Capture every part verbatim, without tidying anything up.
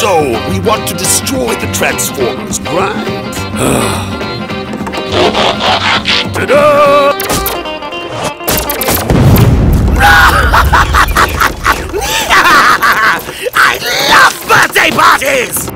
So, we want to destroy the Transformers, right? Ta-da! I love birthday parties!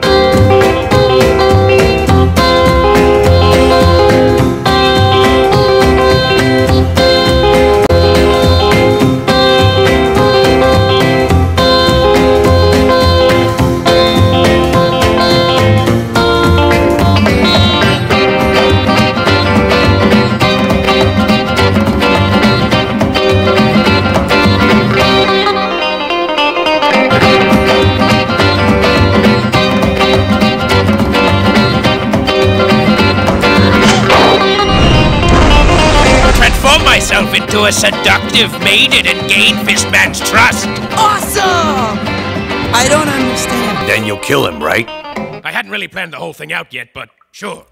Into a seductive maiden and gain this man's trust. Awesome! I don't understand. Then you'll kill him, right? I hadn't really planned the whole thing out yet, but sure.